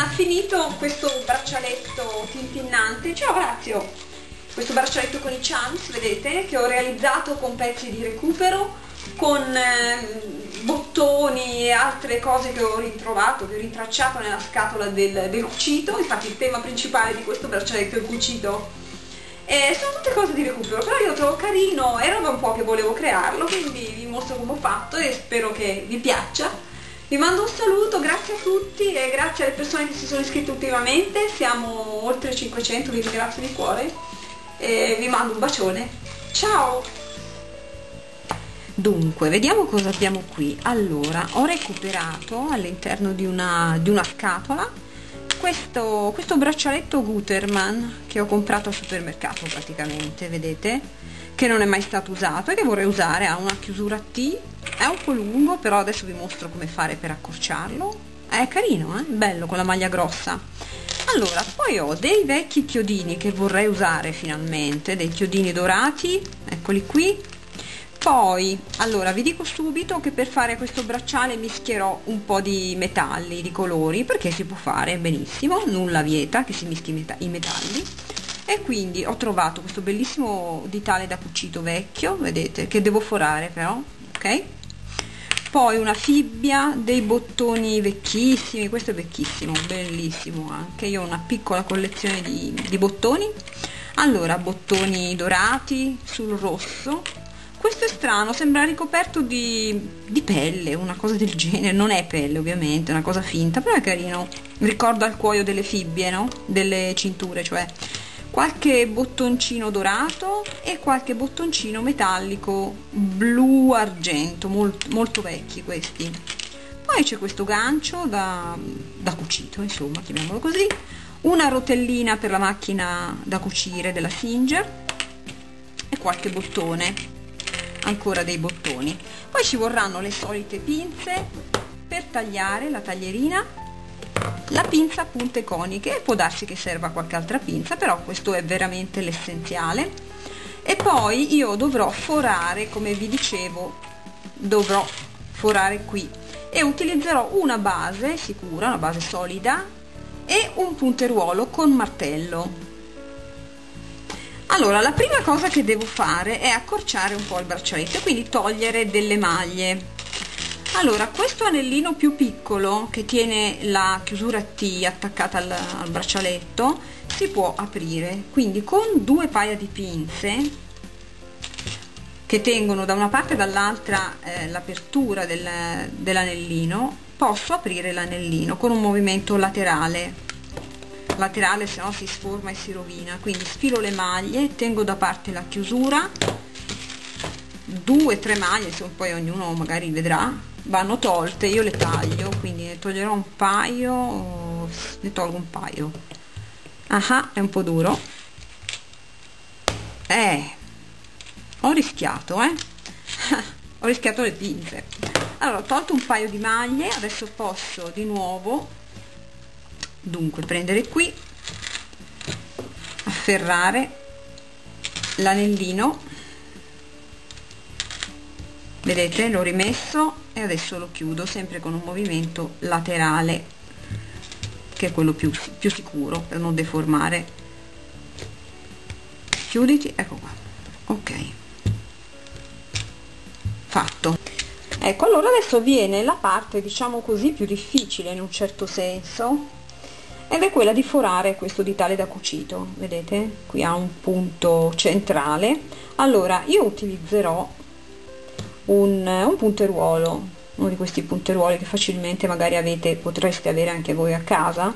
ha finito questo braccialetto tintinnante. Ciao Orazio! Questo braccialetto con i charms, vedete, che ho realizzato con pezzi di recupero, con bottoni e altre cose che ho ritrovato, che ho ritracciato nella scatola del cucito. Infatti il tema principale di questo braccialetto è il cucito. Sono tutte cose di recupero, però io lo trovo carino, era da un po' che volevo crearlo, quindi vi mostro come ho fatto e spero che vi piaccia. Vi mando un saluto, grazie a tutti e grazie alle persone che si sono iscritte ultimamente, siamo oltre 500, vi ringrazio di cuore e vi mando un bacione, ciao! Dunque, vediamo cosa abbiamo qui. Allora, ho recuperato all'interno di una scatola questo braccialetto Gutterman che ho comprato al supermercato praticamente, vedete, che non è mai stato usato e che vorrei usare. Ha una chiusura a T, è un po' lungo, però adesso vi mostro come fare per accorciarlo. È carino, bello con la maglia grossa. Allora, poi ho dei vecchi chiodini che vorrei usare finalmente, dei chiodini dorati, eccoli qui. Poi, allora, vi dico subito che per fare questo bracciale mischierò un po' di metalli, di colori, perché si può fare benissimo, nulla vieta che si mischi i metalli. E quindi ho trovato questo bellissimo ditale da cucito vecchio, vedete, che devo forare però, ok? Poi una fibbia, dei bottoni vecchissimi, questo è vecchissimo, bellissimo anche, io ho una piccola collezione di bottoni. Allora, bottoni dorati sul rosso. Questo è strano, sembra ricoperto di pelle, una cosa del genere, non è pelle ovviamente, è una cosa finta, però è carino, mi ricorda il cuoio delle fibbie, no? Delle cinture, cioè. Qualche bottoncino dorato e qualche bottoncino metallico blu argento, molto vecchi questi. Poi c'è questo gancio da cucito, insomma, chiamiamolo così, una rotellina per la macchina da cucire della Singer e qualche bottone. Ancora dei bottoni, poi ci vorranno le solite pinze per tagliare la taglierina, la pinza a punte coniche, e può darsi che serva qualche altra pinza, però questo è veramente l'essenziale. E poi io dovrò forare, come vi dicevo, dovrò forare qui e utilizzerò una base sicura, una base solida e un punteruolo con martello. Allora, la prima cosa che devo fare è accorciare un po' il braccialetto, quindi togliere delle maglie. Allora, questo anellino più piccolo che tiene la chiusura T attaccata al braccialetto si può aprire, quindi con due paia di pinze che tengono da una parte e dall'altra l'apertura dell'anellino, posso aprire l'anellino con un movimento laterale, se no si sforma e si rovina. Quindi sfilo le maglie, tengo da parte la chiusura, 2 o 3 maglie, insomma, poi ognuno magari vedrà, vanno tolte, io le taglio, quindi ne toglierò un paio, ne tolgo un paio. Ah, è un po' duro, ho rischiato, ho rischiato le pinze. Allora, ho tolto un paio di maglie, adesso posso di nuovo, dunque, prendere qui, afferrare l'anellino, vedete, l'ho rimesso e adesso lo chiudo sempre con un movimento laterale, che è quello più sicuro per non deformare. Chiuditi, ecco qua, ok, fatto. Ecco, allora adesso viene la parte, diciamo così, più difficile in un certo senso, ed è quella di forare questo ditale da cucito, vedete? Qui ha un punto centrale. Allora, io utilizzerò un punteruolo, uno di questi punteruoli che facilmente magari potreste avere anche voi a casa.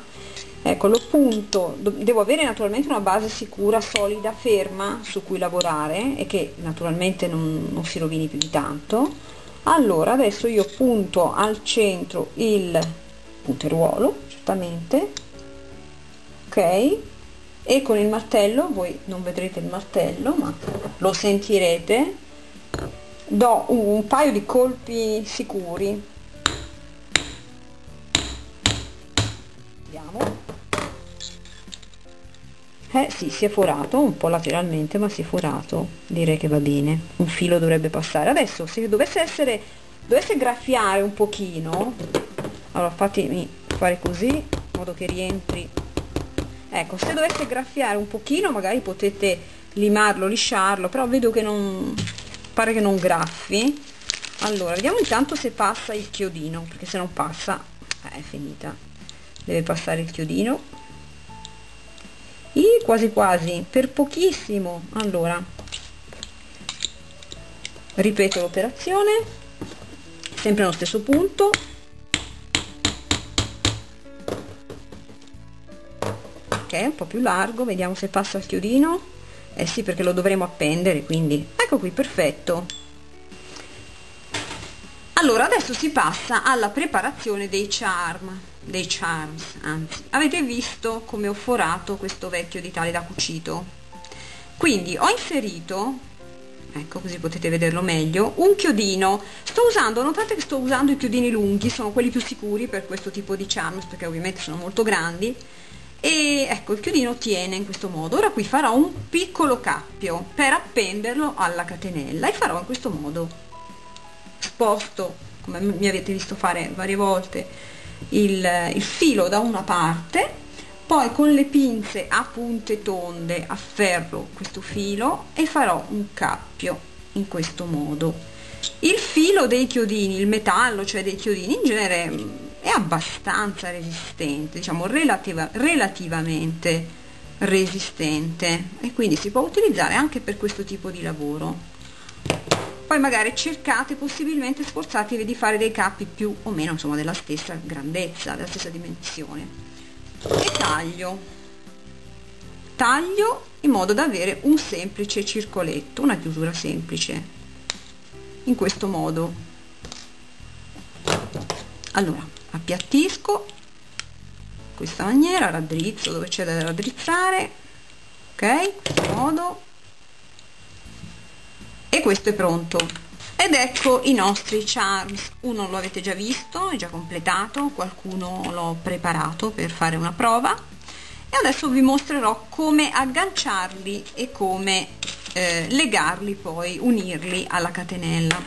Ecco, lo punto, devo avere naturalmente una base sicura, solida, ferma, su cui lavorare e che naturalmente non si rovini più di tanto. Allora, adesso io punto al centro il punteruolo, certamente. Okay. E con il martello, voi non vedrete il martello ma lo sentirete, do un paio di colpi sicuri, vediamo, sì, si è forato un po' lateralmente, ma si è forato, direi che va bene, un filo dovrebbe passare. Adesso, se dovesse graffiare un pochino, allora fatemi fare così, in modo che rientri. Ecco, se dovete graffiare un pochino magari potete limarlo, lisciarlo, però vedo che non pare che non graffi. Allora vediamo intanto se passa il chiodino, perché se non passa è finita, deve passare il chiodino. E quasi quasi, per pochissimo. Allora ripeto l'operazione sempre nello stesso punto. Ok, un po' più largo, vediamo se passa il chiodino. Eh sì, perché lo dovremo appendere, quindi ecco qui, perfetto. Allora adesso si passa alla preparazione dei charms. Anzi, avete visto come ho forato questo vecchio ditale da cucito, quindi ho inserito, ecco così potete vederlo meglio, un chiodino. Sto usando, notate che sto usando i chiodini lunghi, sono quelli più sicuri per questo tipo di charms, perché ovviamente sono molto grandi. E ecco, il chiodino tiene in questo modo. Ora qui farò un piccolo cappio per appenderlo alla catenella, e farò in questo modo. Sposto, come mi avete visto fare varie volte, il filo da una parte, poi con le pinze a punte tonde afferro questo filo e farò un cappio in questo modo. Il filo dei chiodini, il metallo cioè dei chiodini in genere, è abbastanza resistente, diciamo relativamente resistente, e quindi si può utilizzare anche per questo tipo di lavoro. Poi magari cercate, possibilmente sforzatevi di fare dei cappi più o meno, insomma, della stessa grandezza, della stessa dimensione. E taglio in modo da avere un semplice circoletto, una chiusura semplice, in questo modo. Allora appiattisco in questa maniera, raddrizzo dove c'è da raddrizzare, ok, in questo modo, e questo è pronto. Ed ecco i nostri charms. Uno lo avete già visto, è già completato, qualcuno l'ho preparato per fare una prova, e adesso vi mostrerò come agganciarli e come legarli, poi unirli alla catenella.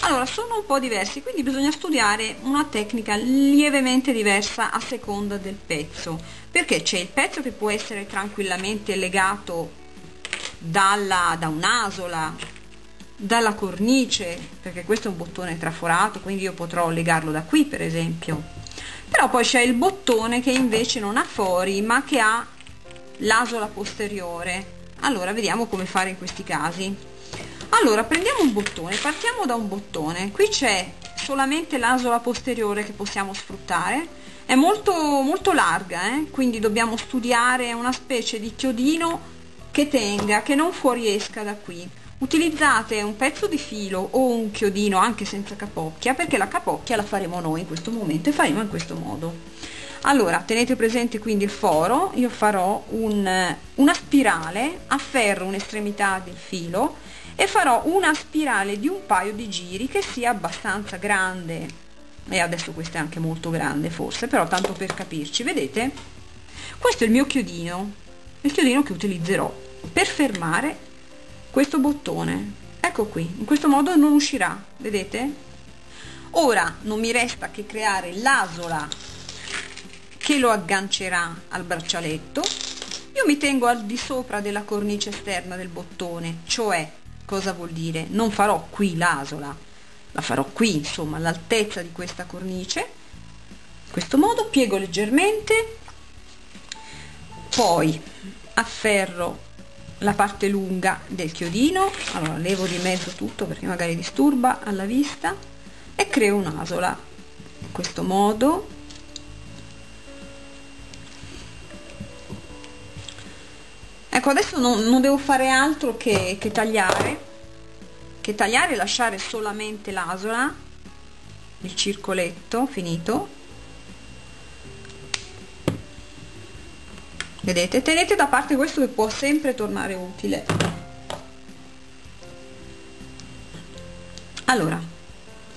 Allora, sono un po' diversi, quindi bisogna studiare una tecnica lievemente diversa a seconda del pezzo, perché c'è il pezzo che può essere tranquillamente legato da un'asola, dalla cornice, perché questo è un bottone traforato, quindi io potrò legarlo da qui per esempio. Però poi c'è il bottone che invece non ha fori ma che ha l'asola posteriore. Allora vediamo come fare in questi casi. Allora prendiamo un bottone, partiamo da un bottone. Qui c'è solamente l'asola posteriore che possiamo sfruttare, è molto molto larga, quindi dobbiamo studiare una specie di chiodino che tenga, che non fuoriesca da qui. Utilizzate un pezzo di filo o un chiodino anche senza capocchia, perché la capocchia la faremo noi in questo momento, e faremo in questo modo. Allora tenete presente quindi il foro. Io farò una spirale, afferro un'estremità del filo e farò una spirale di un paio di giri che sia abbastanza grande, e adesso questa è anche molto grande forse, però tanto per capirci. Vedete, questo è il mio chiodino, il chiodino che utilizzerò per fermare questo bottone. Ecco qui, in questo modo non uscirà, vedete? Ora non mi resta che creare l'asola che lo aggancerà al braccialetto. Io mi tengo al di sopra della cornice esterna del bottone, cioè cosa vuol dire? Non farò qui l'asola, la farò qui, insomma, all'altezza di questa cornice. In questo modo piego leggermente, poi afferro la parte lunga del chiodino, allora levo di mezzo tutto perché magari disturba alla vista, e creo un'asola in questo modo. Ecco, adesso non devo fare altro che tagliare e lasciare solamente l'asola, il circoletto finito. Vedete, tenete da parte questo che può sempre tornare utile. Allora,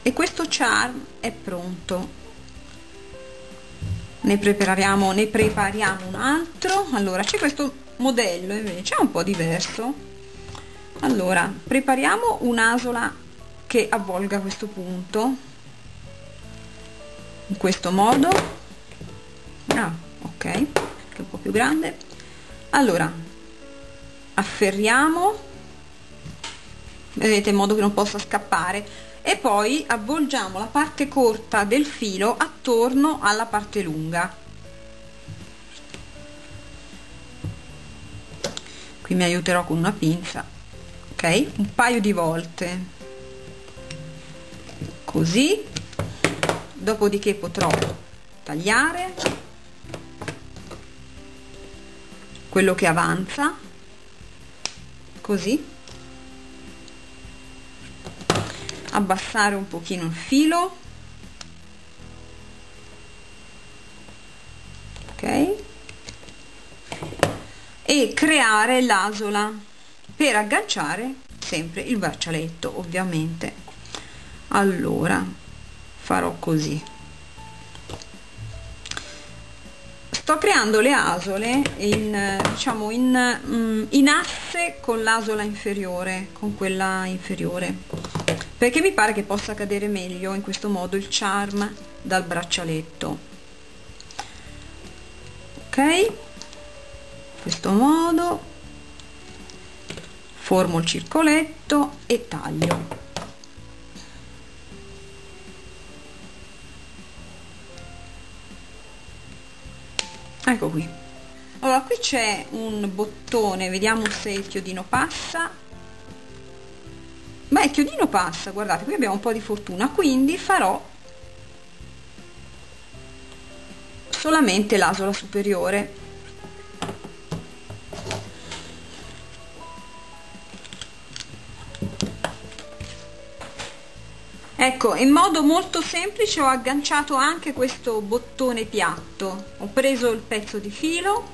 e questo charm è pronto. Ne prepariamo un altro. Allora, c'è questo modello invece, è un po' diverso. Allora, prepariamo un'asola che avvolga questo punto, in questo modo. più grande. Allora afferriamo, vedete, in modo che non possa scappare, e poi avvolgiamo la parte corta del filo attorno alla parte lunga. Qui mi aiuterò con una pinza, ok? Un paio di volte, così, dopodiché potrò tagliare quello che avanza, così, abbassare un pochino il filo, ok, e creare l'asola per agganciare sempre il braccialetto, ovviamente. Allora farò così, sto creando le asole in, diciamo, in asse con l'asola inferiore, con quella inferiore, perché mi pare che possa cadere meglio in questo modo il charm dal braccialetto, ok, in questo modo formo il circoletto e taglio. Ecco qui. Allora qui c'è un bottone, vediamo se il chiodino passa. Beh, il chiodino passa, guardate, qui abbiamo un po' di fortuna, quindi farò solamente l'asola superiore. Ecco, in modo molto semplice ho agganciato anche questo bottone piatto. Ho preso il pezzo di filo,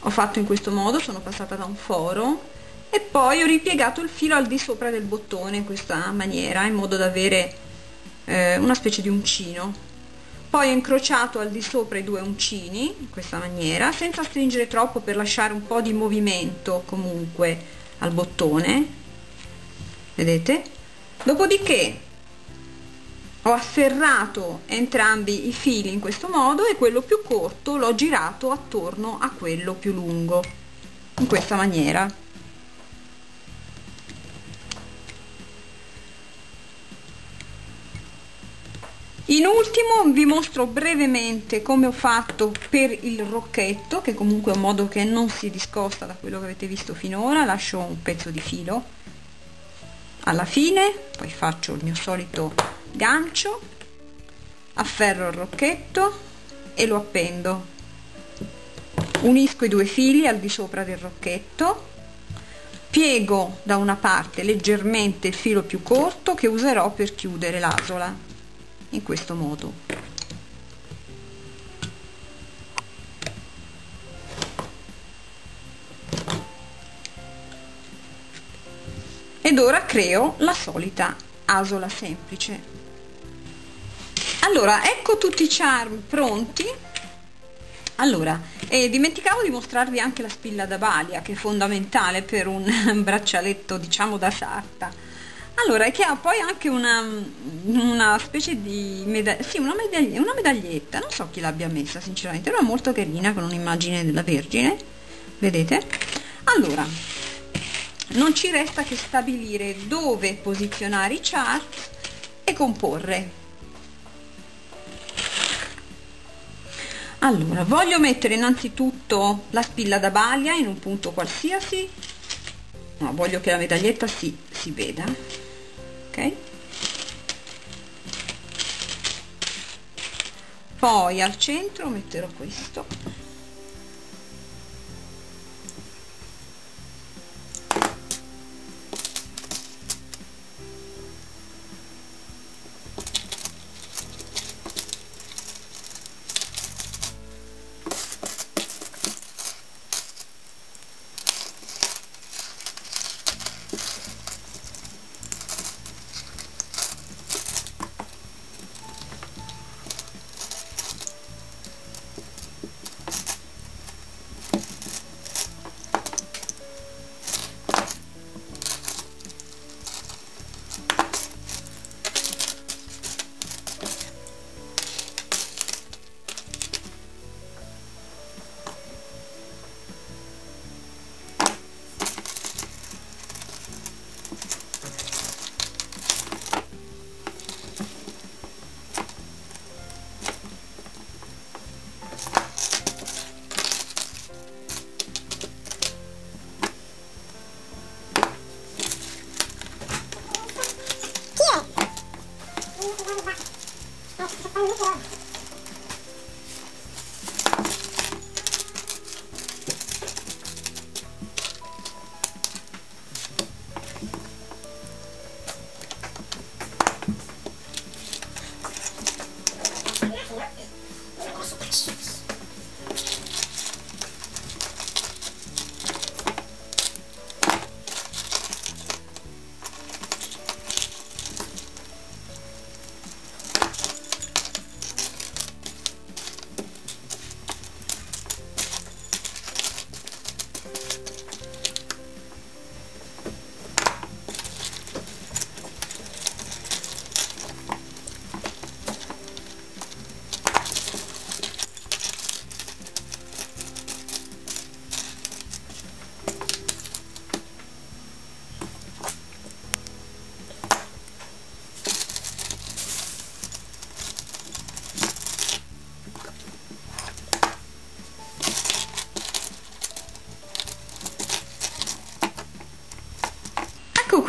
ho fatto in questo modo, sono passata da un foro, e poi ho ripiegato il filo al di sopra del bottone in questa maniera, in modo da avere una specie di uncino. Poi ho incrociato al di sopra i due uncini in questa maniera, senza stringere troppo per lasciare un po' di movimento comunque al bottone, vedete? Dopodiché ho afferrato entrambi i fili in questo modo, e quello più corto l'ho girato attorno a quello più lungo in questa maniera. In ultimo vi mostro brevemente come ho fatto per il rocchetto, che comunque è un modo che non si discosta da quello che avete visto finora. Lascio un pezzo di filo alla fine, poi faccio il mio solito gancio, afferro il rocchetto e lo appendo, unisco i due fili al di sopra del rocchetto, piego da una parte leggermente il filo più corto che userò per chiudere l'asola, in questo modo. Ed ora creo la solita asola semplice. Allora, ecco tutti i charm pronti. Allora, dimenticavo di mostrarvi anche la spilla da balia, che è fondamentale per un braccialetto, diciamo, da sarta. Allora, che ha poi anche una specie di una medaglietta, non so chi l'abbia messa sinceramente, però è molto carina, con un'immagine della Vergine, vedete? Allora, non ci resta che stabilire dove posizionare i chart e comporre. Allora, voglio mettere innanzitutto la spilla da balia in un punto qualsiasi, no, voglio che la medaglietta si veda. Okay. Poi al centro metterò questo,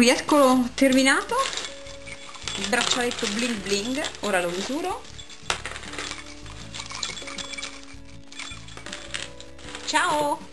qui, eccolo terminato. Il braccialetto bling bling, ora lo misuro. Ciao!